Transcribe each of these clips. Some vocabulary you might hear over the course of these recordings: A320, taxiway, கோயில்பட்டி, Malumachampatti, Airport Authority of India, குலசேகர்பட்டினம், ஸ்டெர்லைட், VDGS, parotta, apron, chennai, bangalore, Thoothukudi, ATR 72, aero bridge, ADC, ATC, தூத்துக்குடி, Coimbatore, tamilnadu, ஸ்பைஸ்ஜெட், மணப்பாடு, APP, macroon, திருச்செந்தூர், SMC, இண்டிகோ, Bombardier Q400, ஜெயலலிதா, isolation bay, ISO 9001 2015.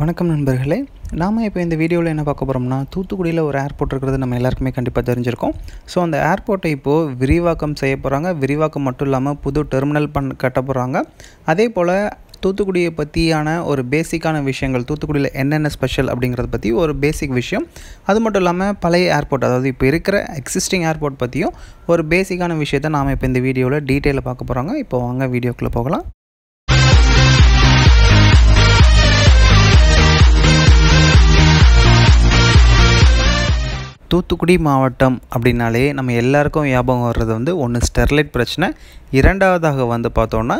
வணக்கம் நண்பர்களே நாம இப்போ இந்த வீடியோல என்ன பார்க்க போறோம்னா தூத்துக்குடியில ஒரு ஏர்போர்ட் இருக்குறது நம்ம எல்லாருக்குமே கண்டிப்பா தெரிஞ்சிருக்கும் சோ அந்த ஏர்போர்ட்டை இப்போ விரிவாக்கம் செய்ய போறாங்க விரிவாக்கம் மட்டும் இல்லாம புது டெர்மினல் கட்ட போறாங்க அதேபோல தூத்துக்குடியை பத்தியான ஒரு பேசிக்கான விஷயங்கள் தூத்துக்குடியில என்னென்ன ஸ்பெஷல் அப்படிங்கறது பத்தி ஒரு பேசிக் விஷயம் அது மட்டும் இல்லாம பழைய ஏர்போர்ட் அதாவது இப்போ இருக்கிற எக்ஸிஸ்டிங் ஏர்போர்ட் பத்தியும் ஒரு பேசிக்கான விஷயத்தை நாம இப்போ இந்த வீடியோல டீடைலா பார்க்க போறாங்க இப்போ வாங்க வீடியோக்குள்ள போகலாம் தூத்துக்குடி மாவட்டம் அப்படினாலே நம்ம எல்லாருக்கும் ஞாபகம் வர்றது வந்து ஒன்னு ஸ்டெர்லைட் பிரச்சனை இரண்டாவதாக வந்து பார்த்தோம்னா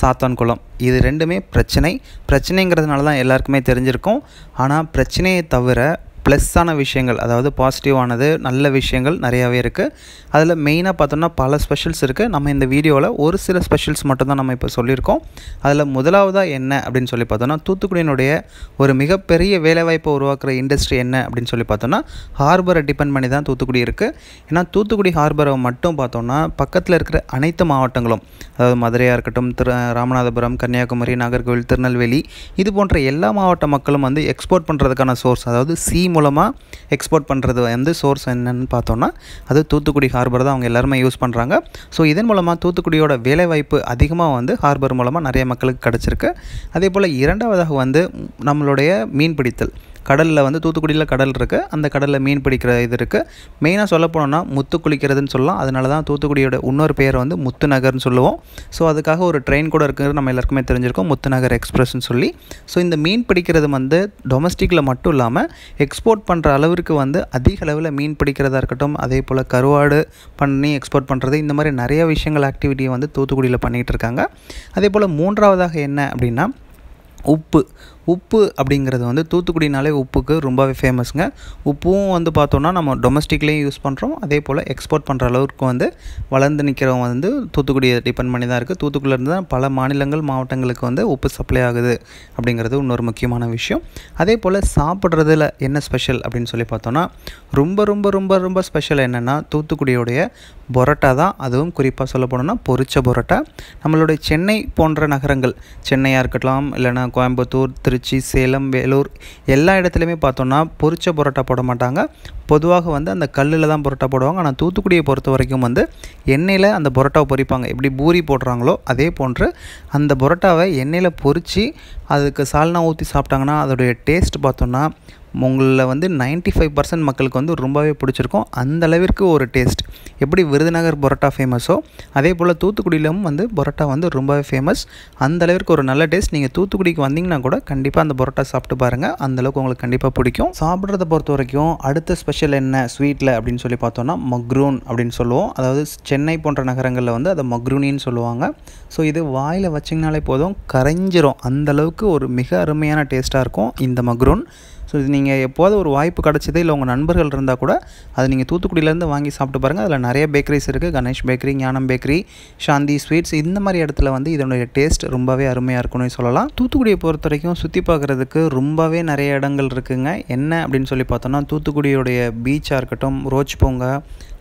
சாத்தான்குளம் இது ரெண்டுமே பிரச்சனைங்கிறதுனால தான் எல்லாருக்குமே தெரிஞ்சிருக்கும் ஆனா பிரச்சனையை தவிர ப்ளஸ்ஸான விஷயங்கள் அதாவது பாசிட்டிவானது நல்ல விஷயங்கள் நிறையவே இருக்கு அதுல மெயினா பார்த்தோம்னா பல ஸ்பெஷல்ஸ் இருக்கு நம்ம இந்த வீடியோல ஒரு சில ஸ்பெஷல்ஸ் மட்டும் தான் நம்ம இப்ப சொல்லிருக்கோம் அதுல முதலாவதா என்ன அப்படினு சொல்லி பார்த்தோம்னா தூத்துக்குடியினுடைய ஒரு மிகப்பெரிய வேலைவாய்ப்பு உருவாக்குற இண்டஸ்ட்ரி என்ன அப்படினு சொல்லி பார்த்தோம்னா ஹார்பரை டிபெண்ட் பண்ணி தான் தூத்துக்குடி இருக்கு ஏன்னா தூத்துக்குடி ஹார்பரை மட்டும் பார்த்தோம்னா பக்கத்துல இருக்கிற அனைத்து மாவட்டங்களும் அதாவது மதுரையா இருக்கட்டும் ராமநாதபுரம் கன்னியாகுமரி நாகர்கோவில் திருநெல்வேலி இது போன்ற எல்லா மாவட்ட மக்களும் வந்து எக்ஸ்போர்ட் பண்றதுக்கான சோர்ஸ் அதாவது சி மூலமா எக்ஸ்போர்ட் பண்றது வந்து சோர்ஸ் என்னன்னு பார்த்தோம்னா அது தூத்துக்குடி ஹார்பர் தான் அவங்க எல்லாரும் யூஸ் பண்றாங்க சோ இதன் மூலமா தூத்துக்குடியோட வேலை வாய்ப்பு அதிகமா வந்து ஹார்பர் மூலமா நிறைய மக்களுக்கு கிடைச்சிருக்கு அதேபோல இரண்டாவதாக வந்து நம்மளுடைய மீன் பிடித்தல் கடல்ல வந்து தூத்துக்குடியில கடல் இருக்கு அந்த கடல்ல மீன் பிடிக்கிற இது இருக்கு மெயினா சொல்ல போறோம்னா முத்து குளிக்கிறதுன்னு சொல்லலாம் அதனால தான் தூத்துக்குடியோட இன்னொரு பேர் வந்து முத்து நகர்னு சொல்லுவோம் சோ அதுக்காக ஒரு ட்ரெயின் கூட இருக்குன்னு நம்ம எல்லாருக்குமே தெரிஞ்சிருக்கும் முத்து நகர் எக்ஸ்பிரஸ்னு சொல்லி சோ இந்த மீன் பிடிக்கிறது வந்து டொமஸ்டிக்ல மட்டும் இல்லாம எக்ஸ்போர்ட் பண்ற அளவுக்கு வந்து அதிக அளவில் மீன் பிடிக்கிறதா இருக்கட்டும் அதேபோல கருவாடு பண்ணி எக்ஸ்போர்ட் பண்றது இந்த மாதிரி நிறைய விஷயங்கள் ஆக்டிவிட்டியை வந்து தூத்துக்குடியில பண்ணிட்டு இருக்காங்க அதேபோல மூன்றாவதாக என்ன அப்படின்னா உப்பு அப்படிங்கிறது வந்து தூத்துக்குடினாலே உப்புக்கு ரொம்பவே ஃபேமஸ்ங்க உப்புவும் வந்து பார்த்தோம்னா நம்ம டொமஸ்டிக்லேயும் யூஸ் பண்ணுறோம் அதே போல் எக்ஸ்போர்ட் பண்ணுற அளவுக்கு வந்து வளர்ந்து நிற்கிறவங்க வந்து தூத்துக்குடியை டிபெண்ட் பண்ணி தான் இருக்குது தூத்துக்குடியிலேருந்து தான் பல மாநிலங்கள் மாவட்டங்களுக்கு வந்து உப்பு சப்ளை ஆகுது அப்படிங்கிறது இன்னொரு முக்கியமான விஷயம் அதே போல் சாப்பிட்றதுல என்ன ஸ்பெஷல் அப்படின்னு சொல்லி பார்த்தோம்னா ரொம்ப ரொம்ப ரொம்ப ரொம்ப ஸ்பெஷல் என்னென்னா தூத்துக்குடியோடைய பொரோட்டா தான் அதுவும் குறிப்பாக சொல்ல போனோம்னா பொரிச்ச பொரோட்டா நம்மளுடைய சென்னை போன்ற நகரங்கள் சென்னையாக இருக்கட்டும் இல்லைன்னா கோயம்புத்தூர் திருச்சி சேலம் வேலூர் எல்லா இடத்துலையுமே பார்த்தோம்னா பொரிச்ச பொரோட்டா போட மாட்டாங்க பொதுவாக வந்து அந்த கல்லில் தான் பொரோட்டா போடுவாங்க ஆனால் தூத்துக்குடியை பொறுத்த வரைக்கும் வந்து எண்ணெயில் அந்த பொரோட்டாவை பொரிப்பாங்க எப்படி பூரி போடுறாங்களோ அதே போன்று அந்த பொரோட்டாவை எண்ணெயில் பொரித்து அதுக்கு சால்னா ஊற்றி சாப்பிட்டாங்கன்னா அதோடைய டேஸ்ட் பார்த்தோம்னா உங்களில் வந்து 95% மக்களுக்கு வந்து ரொம்பவே பிடிச்சிருக்கும் அந்த அளவிற்கு ஒரு டேஸ்ட் எப்படி விருதுநகர் பொரோட்டா ஃபேமஸோ அதே போல் தூத்துக்குடியிலும் வந்து பொரோட்டா வந்து ரொம்பவே ஃபேமஸ் அந்த அளவிற்கு ஒரு நல்ல டேஸ்ட் நீங்கள் தூத்துக்குடிக்கு வந்தீங்கன்னா கூட கண்டிப்பாக அந்த பொரோட்டா சாப்பிட்டு பாருங்கள் அந்தளவுக்கு உங்களுக்கு கண்டிப்பாக பிடிக்கும் சாப்பிட்றத பொறுத்த வரைக்கும் அடுத்த ஸ்பெஷல் என்ன ஸ்வீட்டில் அப்படின்னு சொல்லி பார்த்தோம்னா மக்ரூன் அப்படின்னு சொல்லுவோம் அதாவது சென்னை போன்ற நகரங்களில் வந்து அதை மக்ரூனின்னு சொல்லுவாங்க ஸோ இது வாயில் வச்சிங்கனாலே போதும் கரைஞ்சிரும் அந்தளவுக்கு ஒரு மிக அருமையான டேஸ்ட்டாக இருக்கும் இந்த மக்ரூன் ஸோ இது நீங்கள் எப்போது ஒரு வாய்ப்பு கிடச்சிது இல்லை உங்கள் நண்பர்கள் இருந்தால் கூட அது நீங்கள் தூத்துக்குடியிலேருந்து வாங்கி சாப்பிட்டு பாருங்கள் அதில் நிறைய பேக்கரிஸ் இருக்குது Ganesh bakery Gnanam bakery Shanthi sweets இந்த மாதிரி இடத்துல வந்து இதனுடைய டேஸ்ட் ரொம்பவே அருமையாக இருக்கும்னு சொல்லலாம் தூத்துக்குடியை பொறுத்த வரைக்கும் சுற்றி பார்க்குறதுக்கு ரொம்பவே நிறைய இடங்கள் இருக்குங்க என்ன அப்படின்னு சொல்லி பார்த்தோம்னா தூத்துக்குடியோடைய பீச்சாக இருக்கட்டும் ரோஜ் பூங்கா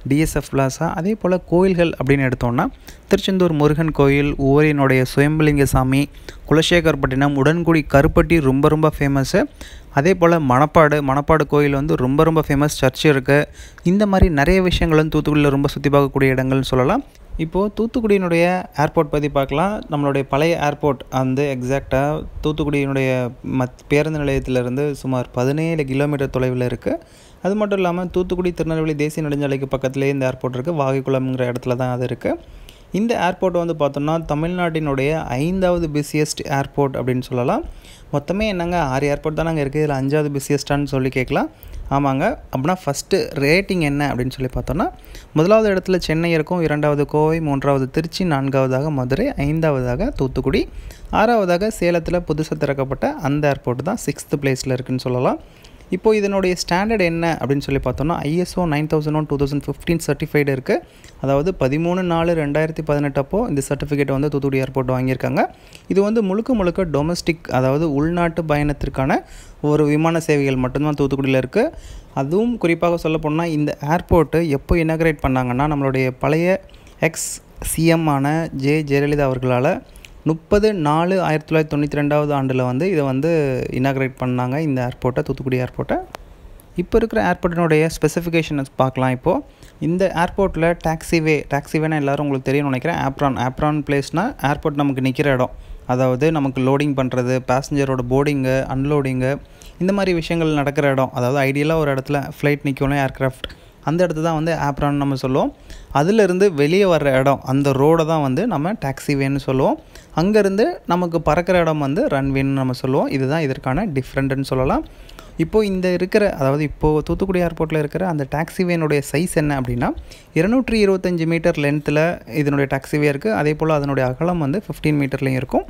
டிஎஸ்எஃப் பிளாஸா அதே போல் கோயில்கள் அப்படின்னு எடுத்தோம்னா திருச்செந்தூர் முருகன் கோயில் ஊரினுடைய சுயம்பலிங்க சாமி குலசேகர்பட்டினம் உடன்குடி கருப்பட்டி ரொம்ப ரொம்ப ஃபேமஸ்ஸு அதே போல் மணப்பாடு கோயில் வந்து ரொம்ப ரொம்ப ஃபேமஸ் சர்ச் இருக்குது இந்த மாதிரி நிறைய விஷயங்கள் வந்து தூத்துக்குடியில் ரொம்ப சுற்றி பார்க்கக்கூடிய இடங்கள்னு சொல்லலாம் இப்போது தூத்துக்குடியினுடைய ஏர்போர்ட் பற்றி பார்க்கலாம் நம்மளுடைய பழைய ஏர்போர்ட் வந்து எக்ஸாக்டாக தூத்துக்குடியினுடைய பேருந்து நிலையத்திலிருந்து சுமார் 17 கிலோமீட்டர் தொலைவில் இருக்குது அது மட்டும் இல்லாமல் தூத்துக்குடி திருநெல்வேலி தேசிய நெடுஞ்சாலைக்கு பக்கத்துலேயே இந்த ஏர்போர்ட் இருக்குது வாகைக்குளம்ங்கிற இடத்துல தான் அது இருக்குது இந்த ஏர்போர்ட் வந்து பார்த்தோம்னா தமிழ்நாட்டினுடைய 5வது பிஸியஸ்ட் ஏர்போர்ட் அப்படின்னு சொல்லலாம் மொத்தமே என்னங்க 6 ஏர்போர்ட் தான் நாங்கள் இருக்குது இதில் 5வது பிஸியஸ்டான்னு சொல்லி கேட்கலாம் ஆமாங்க அப்படின்னா ஃபஸ்ட்டு ரேட்டிங் என்ன அப்படின்னு சொல்லி பார்த்தோம்னா முதலாவது இடத்துல சென்னை இருக்கும் 2வது கோவை 3வது திருச்சி 4வதாக மதுரை 5வதாக தூத்துக்குடி 6வதாக சேலத்தில் புதுசாக திறக்கப்பட்ட அந்த ஏர்போர்ட் தான் 6th பிளேஸில் இருக்குதுன்னு சொல்லலாம் இப்போ இதனுடைய ஸ்டாண்டர்ட் என்ன அப்படின்னு சொல்லி பார்த்தோம்னா ISO 9001 2015 சர்டிஃபைடு இருக்குது அதாவது 13/4/2018 அப்போ இந்த சர்டிஃபிகேட் வந்து தூத்துக்குடி ஏர்போர்ட் வாங்கியிருக்காங்க இது வந்து முழுக்க டொமஸ்டிக் அதாவது உள்நாட்டு பயணத்திற்கான ஒரு விமான சேவைகள் மட்டும்தான் தூத்துக்குடியில் இருக்குது அதுவும் குறிப்பாக சொல்ல போனால் இந்த ஏர்போர்ட்டு எப்போ இனாகிரேட் பண்ணாங்கன்னா நம்மளுடைய பழைய எக்ஸ் CM ஆன ஜெயலலிதா அவர்களால் 34 1992 ஆண்டில் வந்து இதை வந்து இனாகிரேட் பண்ணாங்க இந்த ஏர்போர்ட்டை, தூத்துக்குடி ஏர்போர்ட்டை. இப்போ இருக்கிற ஏர்போர்ட்டினுடைய ஸ்பெசிஃபிகேஷன்ஸ் பார்க்கலாம். இப்போது இந்த ஏர்போர்ட்டில் டாக்ஸிவே, டாக்ஸிவேனா எல்லோரும் உங்களுக்கு தெரியும்னு நினைக்கிறேன். ஆப்ரான் பிளேஸ்னால் ஏர்போர்ட் நமக்கு நிற்கிற இடம், அதாவது நமக்கு லோடிங் பண்ணுறது, பேசஞ்சரோட போர்டிங்கு, அன்லோடிங்கு, இந்த மாதிரி விஷயங்கள் நடக்கிற இடம். அதாவது ஐடியலாக ஒரு இடத்துல ஃப்ளைட் நிற்கணும் ஏர்க்ராஃப்ட், அந்த இடத்து தான் வந்து ஆப்ரான் நம்ம சொல்லுவோம். அதிலிருந்து வெளியே வர்ற இடம், அந்த ரோடை தான் வந்து நம்ம டாக்ஸிவேன்னு சொல்லுவோம். அங்கேருந்து நமக்கு பறக்கிற இடம் வந்து ரன்வேன்னு நம்ம சொல்லுவோம். இதுதான் இதற்கான டிஃப்ரெண்ட்டுன்னு சொல்லலாம். இப்போது இந்த இருக்கிற, அதாவது இப்போது தூத்துக்குடி ஏர்போர்ட்டில் இருக்கிற அந்த டாக்ஸிவேனுடைய சைஸ் என்ன அப்படின்னா 225 மீட்டர் லென்த்தில் இதனுடைய டாக்ஸிவே இருக்குது. அதே போல் அதனுடைய அகலம் வந்து 15 மீட்டர்லேயும் இருக்கும்.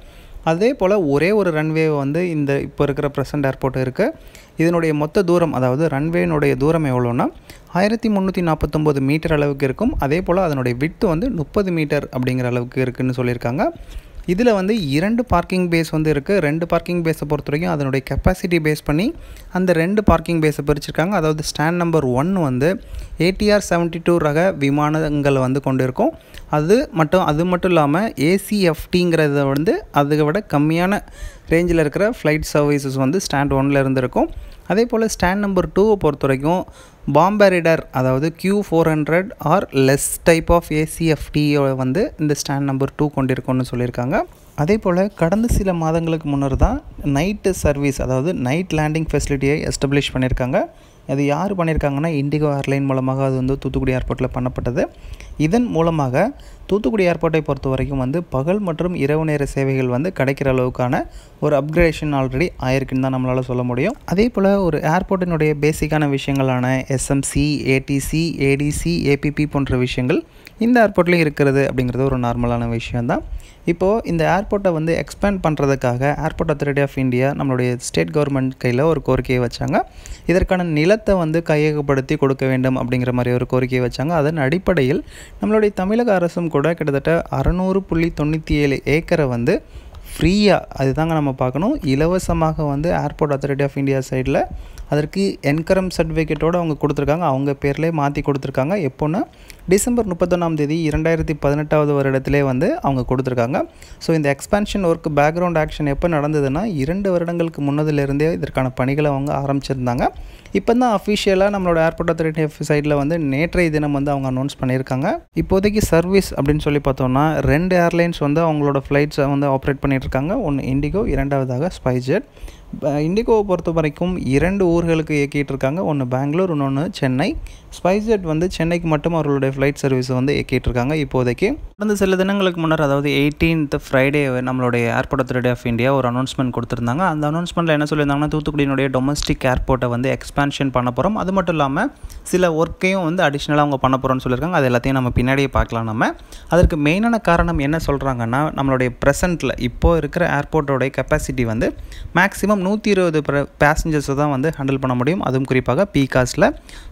அதே போல் ஒரே ஒரு ரன்வே வந்து இந்த இப்போ இருக்கிற ப்ரெசன்ட் ஏர்போர்ட் இருக்குது. இதனுடைய மொத்த தூரம், அதாவது ரன்வேனுடைய தூரம் எவ்வளோன்னா 1349 மீட்டர் அளவுக்கு இருக்கும். அதே போல் அதனுடைய விட்த் வந்து 30 மீட்டர் அப்படிங்கிற அளவுக்கு இருக்குதுன்னு சொல்லியிருக்காங்க. இதில் வந்து 2 பார்க்கிங் பேஸ் வந்து இருக்குது. 2 பார்க்கிங் பேஸை பொறுத்த வரைக்கும் அதனுடைய கெப்பாசிட்டி பேஸ் பண்ணி அந்த 2 பார்க்கிங் பேஸை பிரிச்சிருக்காங்க. அதாவது ஸ்டாண்ட் நம்பர் 1 வந்து ATR 72 ரக விமானங்களை வந்து கொண்டு இருக்கும். அது மட்டும் இல்லாமல் ACFTங்கிறத வந்து அதை விட கம்மியான ரேஞ்சில் இருக்கிற ஃப்ளைட் சர்வீசஸ் வந்து ஸ்டாண்ட் 1ல் இருந்திருக்கும். அதே போல் ஸ்டாண்ட் நம்பர் 2வை பொறுத்த வரைக்கும் பாம்பரிடர், அதாவது Q400 or less type of ACFTயோட வந்து இந்த ஸ்டாண்ட் நம்பர் 2 கொண்டிருக்கோன்னு சொல்லியிருக்காங்க. அதே போல் கடந்த சில மாதங்களுக்கு முன்னர் தான் நைட்டு சர்வீஸ், அதாவது நைட் லேண்டிங் ஃபெசிலிட்டியை எஸ்டாப்ளிஷ் பண்ணியிருக்காங்க. அது யார் பண்ணியிருக்காங்கன்னா இண்டிகோ ஏர்லைன் மூலமாக அது வந்து தூத்துக்குடி ஏர்போர்ட்டில் பண்ணப்பட்டது. இதன் மூலமாக தூத்துக்குடி ஏர்போர்ட்டை பொறுத்த வரைக்கும் வந்து பகல் மற்றும் இரவு நேர சேவைகள் வந்து கிடைக்கிற அளவுக்கான ஒரு அப்கிரேஷன் ஆல்ரெடி ஆயிருக்குன்னு தான் நம்மளால் சொல்ல முடியும். அதே போல் ஒரு ஏர்போர்ட்டினுடைய பேசிக்கான விஷயங்களான SMC, ATC, ADC, APP போன்ற விஷயங்கள் இந்த ஏர்போர்ட்லேயும் இருக்கிறது அப்படிங்கிறது ஒரு நார்மலான விஷயந்தான். இப்போது இந்த ஏர்போர்ட்டை வந்து எக்ஸ்பேண்ட் பண்ணுறதுக்காக ஏர்போர்ட் அத்தாரிட்டி ஆஃப் இந்தியா நம்மளுடைய ஸ்டேட் கவர்மெண்ட் கையில் ஒரு கோரிக்கையை வச்சாங்க. இதற்கான நிலத்தை வந்து கையகப்படுத்தி கொடுக்க வேண்டும் அப்படிங்கிற மாதிரி ஒரு கோரிக்கையை வச்சாங்க. அதன் அடிப்படையில் நம்மளுடைய தமிழக அரசும் கூட கிட்டத்தட்ட 600.97 ஏக்கரை வந்து ஃப்ரீயாக, அதுதாங்க நம்ம பார்க்கணும், இலவசமாக வந்து ஏர்போர்ட் அத்தாரிட்டி ஆஃப் இந்தியா சைடில் அதற்கு என்கரம் சர்டிஃபிகேட்டோடு அவங்க கொடுத்துருக்காங்க. அவங்க பேர்லேயே மாற்றி கொடுத்துருக்காங்க. எப்போன்னா டிசம்பர் 31 2018 வந்து அவங்க கொடுத்துருக்காங்க. ஸோ இந்த எக்ஸ்பேன்ஷன் ஒர்க் பேக்ரவுண்ட் ஆக்ஷன் எப்போ நடந்ததுன்னா 2 வருடங்களுக்கு முன்னதுலேருந்தே இதற்கான பணிகளை அவங்க ஆரம்பிச்சிருந்தாங்க. இப்போ தான் அஃபிஷியலாக நம்மளோட ஏர்போர்ட் அத்தாரிட்டி சைடில் வந்து நேற்றைய தினம் வந்து அவங்க அனௌன்ஸ் பண்ணியிருக்காங்க. இப்போதைக்கு சர்வீஸ் அப்படின்னு சொல்லி பார்த்தோம்னா 2 ஏர்லைன்ஸ் வந்து அவங்களோட ஃப்ளைட்ஸை வந்து ஆப்ரேட் பண்ணிகிட்ருக்காங்க. ஒன்று இண்டிகோ, 2வதாக ஸ்பைஸ்ஜெட். இண்டிகோவை பொறுத்த வரைக்கும் 2 ஊர்களுக்கு இயக்கிட்டு இருக்காங்க. ஒன்று பெங்களூர், இன்னொன்று சென்னை. ஸ்பைஸ்ஜெட் வந்து சென்னைக்கு மட்டும் அவர்களுடைய ஃப்ளைட் சர்வீஸை வந்து இயக்கிட்டு இருக்காங்க இப்போதைக்கு. கடந்த சில தினங்களுக்கு முன்னர், அதாவது 18 ஃப்ரைடே நம்மளுடைய ஏர்போர்ட் அத்தாரிட்டி ஆஃப் இந்தியா ஒரு அனௌன்ஸ்மெண்ட் கொடுத்துருந்தாங்க. அந்த அனௌன்ஸ்மெண்ட்டில் என்ன சொல்லியிருந்தாங்கன்னா தூத்துக்குடியினுடைய டொமஸ்டிக் ஏர்போர்ட்டை வந்து எக்ஸ்பேன்ஷன் பண்ண போகிறோம், அது மட்டும் இல்லாமல் சில ஒர்க்கையும் வந்து அடிஷ்னலாக அவங்க பண்ண போகிறோன்னு சொல்லியிருக்காங்க. அது எல்லாத்தையும் நம்ம பின்னாடியே பார்க்கலாம். நம்ம அதற்கு மெயினான காரணம் என்ன சொல்கிறாங்கன்னா நம்மளுடைய ப்ரெசென்ட்டில் இப்போது இருக்கிற ஏர்போர்ட்டோடைய கெப்பாசிட்டி வந்து மேக்ஸிமம் 120 பேசஞ்சர்ஸை தான் வந்து ஹேண்டில் பண்ண முடியும், அதுவும் குறிப்பாக பீகாஸில்.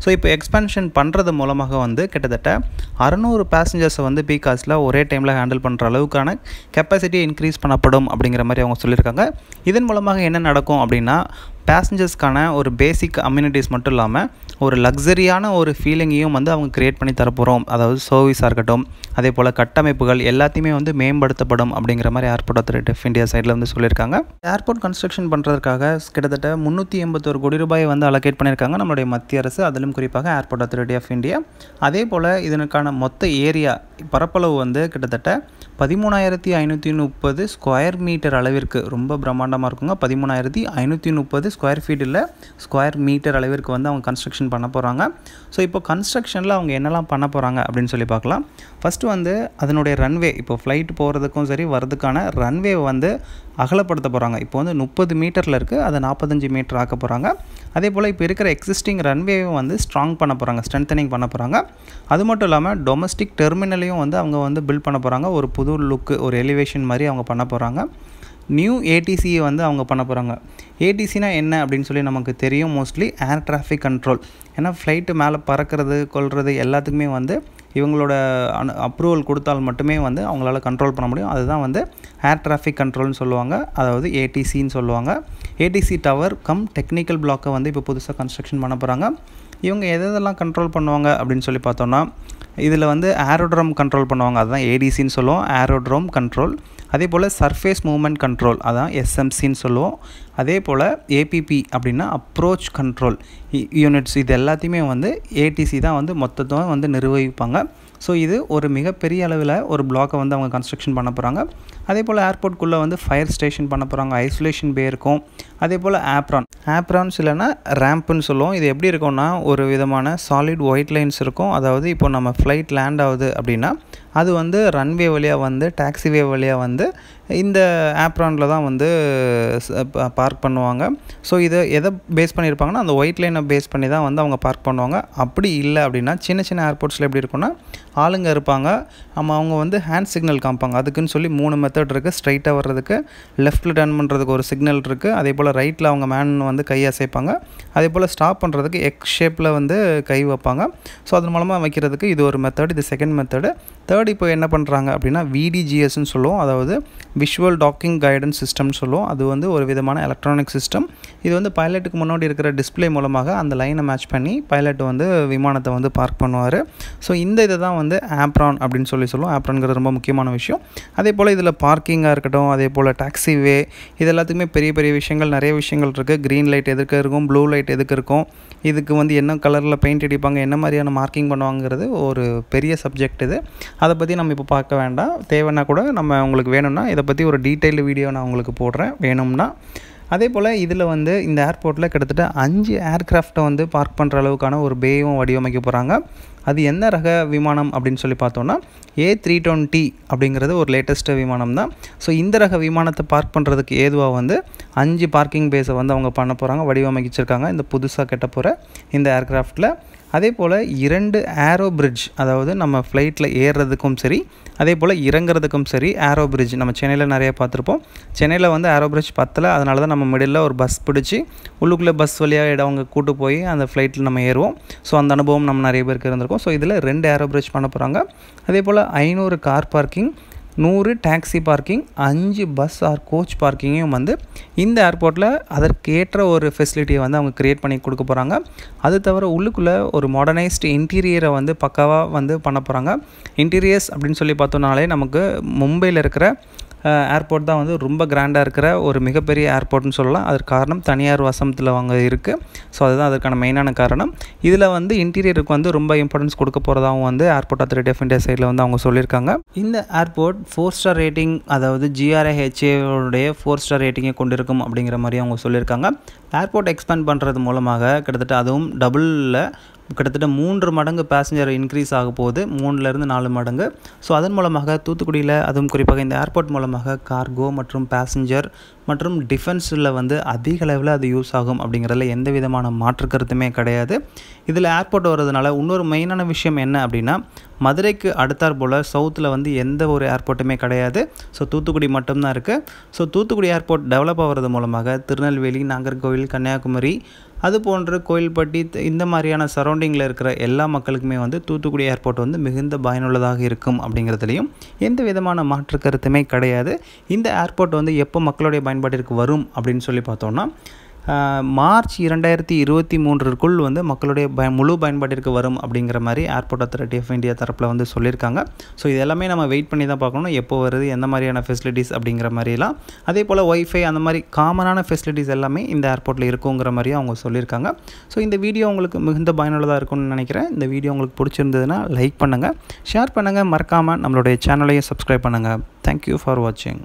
ஸோ இப்போ எக்ஸ்பேன்ஷன் பண்ணுறது மூலமாக வந்து கிட்டத்தட்ட 600 பேசஞ்சர்ஸை வந்து பீகாஸில் ஒரே டைமில் ஹேண்டில் பண்ணுற அளவுக்கான கெப்பாசிட்டி இன்க்ரீஸ் பண்ணப்படும் அப்படிங்கிற மாதிரி அவங்க சொல்லியிருக்காங்க. இதன் மூலமாக என்ன நடக்கும் அப்படின்னா பேசஞ்சர்ஸ்க்கான ஒரு பேசிக் அம்யூனிட்டிஸ் மட்டும் இல்லாமல் ஒரு லக்ஸரியான ஒரு ஃபீலிங்கையும் வந்து அவங்க க்ரியேட் பண்ணி தரப்போகிறோம். அதாவது சர்வீஸாக இருக்கட்டும், அதே போல் கட்டமைப்புகள் எல்லாத்தையுமே வந்து மேம்படுத்தப்படும் அப்படிங்கிற மாதிரி ஏர்போர்ட் அத்தாரிட்டி ஆஃப் இந்தியா சைடில் வந்து சொல்லியிருக்காங்க. ஏர்போர்ட் கன்ஸ்ட்ரக்ஷன் பண்ணுறதுக்காக கிட்டத்தட்ட 381 கோடி ரூபாய் வந்து அலோகேட் பண்ணியிருக்காங்க நம்மளுடைய மத்திய அரசு, அதிலும் குறிப்பாக ஏர்போர்ட் அத்தாரிட்டி ஆஃப் இந்தியா. அதே போல் இதற்கான மொத்த ஏரியா பரப்பளவு வந்து கிட்டத்தட்ட 13,530 ஸ்கொயர் மீட்டர் அளவிற்கு, ரொம்ப பிரம்மாண்டமாக இருக்குங்க. 13,530 ஸ்கொயர் ஃபீட் இல்லை, ஸ்கொயர் மீட்டர் அளவிற்கு வந்து அவங்க கன்ஸ்ட்ரக்ஷன் பண்ண போகிறாங்க. ஸோ இப்போ கன்ஸ்ட்ரக்ஷனில் அவங்க என்னெல்லாம் பண்ண போகிறாங்க அப்படின்னு சொல்லி பார்க்கலாம். ஃபஸ்ட்டு வந்து அதனுடைய ரன்வே, இப்போ ஃப்ளைட் போகிறதுக்கும் சரி வர்றதுக்கான ரன்வே வந்து அகலப்படுத்த போகிறாங்க. இப்போ வந்து 30 மீட்டரில் இருக்குது, அதை 45 மீட்டர் ஆக்க போகிறாங்க. அதே போல் இப்போ இருக்கிற எக்ஸிஸ்டிங் ரன்வேவை வந்து ஸ்ட்ராங் பண்ண போகிறாங்க, ஸ்ட்ரென்தனிங் பண்ண போகிறாங்க. அது மட்டும் இல்லாமல் டொமஸ்டிக் டெர்மினலையும் வந்து அவங்க வந்து பில்ட் பண்ண போகிறாங்க. ஒரு புது லுக்கு, ஒரு எலிவேஷன் மாதிரி அவங்க பண்ண போகிறாங்க. நியூ ATCயை வந்து அவங்க பண்ண போகிறாங்க. ATCனா என்ன அப்படின்னு சொல்லி நமக்கு தெரியும், மோஸ்ட்லி ஏர் டிராஃபிக் கண்ட்ரோல். ஏன்னா ஃப்ளைட்டு மேலே பறக்கிறது கொள்வது எல்லாத்துக்குமே வந்து இவங்களோட அப்ரூவல் கொடுத்தால் மட்டுமே வந்து அவங்களால கண்ட்ரோல் பண்ண முடியும். அதுதான் வந்து ஏர் டிராஃபிக் கண்ட்ரோல்னு சொல்லுவாங்க, அதாவது ATCன்னு சொல்லுவாங்க. ATC டவர் கம் டெக்னிக்கல் பிளாக்கை வந்து இப்போ புதுசாக கன்ஸ்ட்ரக்ஷன் பண்ண போகிறாங்க. இவங்க எதெல்லாம் கண்ட்ரோல் பண்ணுவாங்க அப்படின்னு சொல்லி பார்த்தோன்னா இதில் வந்து ஏரோட்ரோம் கண்ட்ரோல் பண்ணுவாங்க, அதுதான் ADCன்னு சொல்லுவோம், ஏரோட்ரோம் கண்ட்ரோல். அதே போல surface movement control அதான் SMC ன்னு சொல்லுவோம். அதே போல APP அப்படினா approach control units இது எல்லாத்தையுமே வந்து ATC தான் வந்து மொத்தத்தோட வந்து நிர்வகிப்பாங்க. சோ இது ஒரு மிகப்பெரிய அளவில் ஒரு பிளாக்க வந்து அவங்க கன்ஸ்ட்ரக்ஷன் பண்ணப் போறாங்க. அதே போல ஏர்போர்ட் குள்ள வந்து ஃபயர் ஸ்டேஷன் பண்ணப் போறாங்க, ஐசோலேஷன் பே இருக்கும். அதே போல apron இல்லனா ramp ன்னு சொல்லுவோம். இது எப்படி இருக்கும்னா ஒரு விதமான solid white lines இருக்கும். அதாவது இப்போ நம்ம flight land ஆகுது அப்படினா அது வந்து ரன்வே வழியா வந்து டாக்ஸிவே வழியா வந்து இந்த apronல தான் வந்து பார்க் பண்ணுவாங்க. சோ இது எதை பேஸ் பண்ணி இருப்பாங்கன்னா அந்த white line-ஐ பேஸ் பண்ணி தான் வந்து அவங்க பார்க் பண்ணுவாங்க. அப்படி இல்ல அப்படினா சின்ன சின்ன ஏர்போர்ட்ஸ்ல எப்படி இருக்கும்னா ஆளுங்க இருப்பாங்க, அவங்க வந்து ஹேண்ட் சிக்னல் காம்பாங்க. அதுக்குன்னு சொல்லி மூணு மெத்தட் இருக்கு. ஸ்ட்ரைட்டா வர்றதுக்கு லெஃப்ட்ல டர்ன் பண்றதுக்கு ஒரு சிக்னல் இருக்கு. அதே போல ரைட்ல அவங்க மேன் வந்து கை அசைப்பாங்க. அதே போல ஸ்டாப் பண்றதுக்கு எக்ஸ் ஷேப்ல வந்து கை வைப்பாங்க. சோ அதன் மூலமா வைக்கிறதுக்கு இது ஒரு மெத்தட், இது செகண்ட் மெத்தட். தேர்ட் இப்போ என்ன பண்றாங்க அப்படினா VDGS ன்னு சொல்லுவோம். அதாவது விஷுவல் டாக்கிங் கைடன்ஸ் சிஸ்டம் சொல்லுவோம். அது வந்து ஒரு விதமான எலக்ட்ரானிக் சிஸ்டம். இது வந்து பைலட்டுக்கு முன்னாடி இருக்கிற டிஸ்ப்ளே மூலமாக அந்த லைனை மேட்ச் பண்ணி பைலட் வந்து விமானத்தை வந்து பார்க் பண்ணுவார். ஸோ இந்த இதை தான் வந்து apron அப்படின்னு சொல்லுவோம். apronங்கிறது ரொம்ப முக்கியமான விஷயம். அதே போல் இதில் பார்க்கிங்காக இருக்கட்டும், அதே போல் டாக்ஸிவே, இது எல்லாத்துக்குமே பெரிய பெரிய விஷயங்கள் நிறைய விஷயங்கள் இருக்குது. க்ரீன் லைட் எதுக்கு இருக்கும், ப்ளூ லைட் எதுக்கு இருக்கும், இதுக்கு வந்து என்ன கலரில் பெயிண்ட் அடிப்பாங்க, என்ன மாதிரியான மார்க்கிங் பண்ணுவாங்கிறது ஒரு பெரிய சப்ஜெக்ட் இது. அதை பற்றி நம்ம இப்போ பார்க்க வேண்டாம். தேவைன்னா கூட நம்ம உங்களுக்கு வேணும்னா இதை பற்றி ஒரு டீட்டெயில் வீடியோ நான் உங்களுக்கு போடுறேன் வேணும்னா. அதே போல் இதில் வந்து இந்த ஏர்போர்ட்டில் கிட்டத்தட்ட 5 ஏர்க்ராஃப்ட்டை வந்து பார்க் பண்ணுற அளவுக்கான ஒரு பேயும் வடிவமைக்க போகிறாங்க. அது என்ன ரக விமானம் அப்படின்னு சொல்லி பார்த்தோன்னா A320 அப்படிங்கிறது ஒரு லேட்டஸ்ட்டு விமானம் தான். ஸோ இந்த ரக விமானத்தை பார்க் பண்ணுறதுக்கு ஏதுவாக வந்து 5 பார்க்கிங் பேஸை வந்து அவங்க பண்ண போகிறாங்க, வடிவமைச்சிருக்காங்க இந்த புதுசாக கட்ட போகிற இந்த ஏர்க்ராஃப்டில். அதே போல் 2 ஏரோ பிரிட்ஜ், அதாவது நம்ம ஃப்ளைட்டில் ஏறுறதுக்கும் சரி அதே போல் இறங்குறதுக்கும் சரி ஏரோ பிரிட்ஜ் நம்ம சென்னையில் நிறையா பார்த்துருப்போம். சென்னையில் வந்து ஏரோ பிரிட்ஜ் பத்தலை, அதனால தான் நம்ம மிடில் ஒரு பஸ் பிடிச்சி உள்ளுக்குள்ளே பஸ் வழியாக அவங்க கூட்டு போய் அந்த ஃப்ளைட்டில் நம்ம ஏறுவோம். ஸோ அந்த அனுபவம் நம்ம நிறைய பேருக்கு இருந்திருக்கோம். ஸோ இதில் 2 ஏரோ பிரிட்ஜ் பண்ண போகிறாங்க. அதே போல் 500 car parking, 100 taxi parking, 5 bus or coach பார்க்கிங்கையும் வந்து இந்த ஏர்போர்ட்டில் அதற்கேற்ற ஒரு ஃபெசிலிட்டியை வந்து அவங்க க்ரியேட் பண்ணி கொடுக்க போகிறாங்க. அது தவிர உள்ளுக்குள்ளே ஒரு மாடர்னைஸ்டு இன்டீரியரை வந்து பக்காவாக வந்து பண்ண போகிறாங்க. இன்டீரியர்ஸ் அப்படின்னு சொல்லி பார்த்தோம்னாலே நமக்கு மும்பையில் இருக்கிற ஏர்போர்ட் தான் வந்து ரொம்ப கிராண்டாக இருக்கிற ஒரு மிகப்பெரிய ஏர்போர்ட்னு சொல்லலாம். அதற்கு காரணம் தனியார் வசமத்தில் அவங்க இருக்குது. ஸோ அதுதான் அதற்கான மெயினான காரணம். இதில் வந்து இன்டீரியருக்கு வந்து ரொம்ப இம்பார்ட்டன்ஸ் கொடுக்க போகிறதாகவும் வந்து ஏர்போர்ட் அத்தாரிட்டி ஆஃப் இந்தியா சைடில் வந்து அவங்க சொல்லியிருக்காங்க. இந்த ஏர்போர்ட் 4-star ரேட்டிங், அதாவது GRAHAவுடைய 4-star ரேட்டிங்கை கொண்டிருக்கும் அப்படிங்கிற மாதிரி அவங்க சொல்லியிருக்காங்க. ஏர்போர்ட் எக்ஸ்பேண்ட் பண்ணுறது மூலமாக கிட்டத்தட்ட அதுவும் டபுளில் கிட்டத்தட்ட 3 மடங்கு பேசஞ்சர் இன்க்ரீஸ் ஆக போகுது, 3-4 மடங்கு. ஸோ அதன் மூலமாக தூத்துக்குடியில் அதுவும் குறிப்பாக இந்த ஏர்போர்ட் மூலமாக கார்கோ மற்றும் பேசஞ்சர் மற்றும் டிஃபென்ஸில் வந்து அதிக அளவில் அது யூஸ் ஆகும் அப்படிங்கிறதுல எந்த விதமான மாற்று கருத்துமே கிடையாது. இதில் ஏர்போர்ட் வர்றதுனால இன்னொரு மெயினான விஷயம் என்ன அப்படின்னா மதுரைக்கு அடுத்தாற் போல் சவுத்தில் வந்து எந்த ஒரு ஏர்போர்ட்டுமே கிடையாது. ஸோ தூத்துக்குடி மட்டும்தான் இருக்குது. ஸோ தூத்துக்குடி ஏர்போர்ட் டெவலப் ஆகிறது மூலமாக திருநெல்வேலி, நாகர்கோவில், கன்னியாகுமரி, அது போன்று கோயில்பட்டி, இந்த மாதிரியான சரௌண்டிங்கில் இருக்கிற எல்லா மக்களுக்குமே வந்து தூத்துக்குடி ஏர்போர்ட் வந்து மிகுந்த பயனுள்ளதாக இருக்கும் அப்படிங்கிறதுலையும் எந்த விதமான மாற்று கருத்துமே கிடையாது. இந்த ஏர்போர்ட் வந்து எப்போ மக்களுடைய பயன்பாட்டிற்கு வரும் அப்படின்னு சொல்லி பார்த்தோம்னா மார்ச் 2023க்குள் வந்து மக்களுடைய முழு பயன்பாட்டிற்கு வரும் அப்படிங்கிற மாதிரி ஏர்போர்ட் அத்தாரிட்டி ஆஃப் இந்தியா தரப்பில் வந்து சொல்லியிருக்காங்க. ஸோ இதெல்லாமே நம்ம வெயிட் பண்ணி தான் பார்க்கணும், எப்போ வருது, எந்த மாதிரியான ஃபெசிலிட்டிஸ் அப்படிங்கிற மாதிரிலாம். அதே போல் ஒய்ஃபை அந்த மாதிரி காமனான ஃபெசிலிட்டிஸ் எல்லாமே இந்த ஏர்போர்ட்டில் இருக்குங்கிற மாதிரியும் அவங்க சொல்லியிருக்காங்க. ஸோ இந்த வீடியோ உங்களுக்கு மிகுந்த பயனுள்ளதாக இருக்கும்னு நினைக்கிறேன். இந்த வீடியோ உங்களுக்கு பிடிச்சிருந்ததுன்னா லைக் பண்ணுங்கள், ஷேர் பண்ணுங்கள், மறக்காமல் நம்மளுடைய சேனலையும் சப்ஸ்கிரைப் பண்ணுங்கள். தேங்க்யூ ஃபார் வாட்சிங்.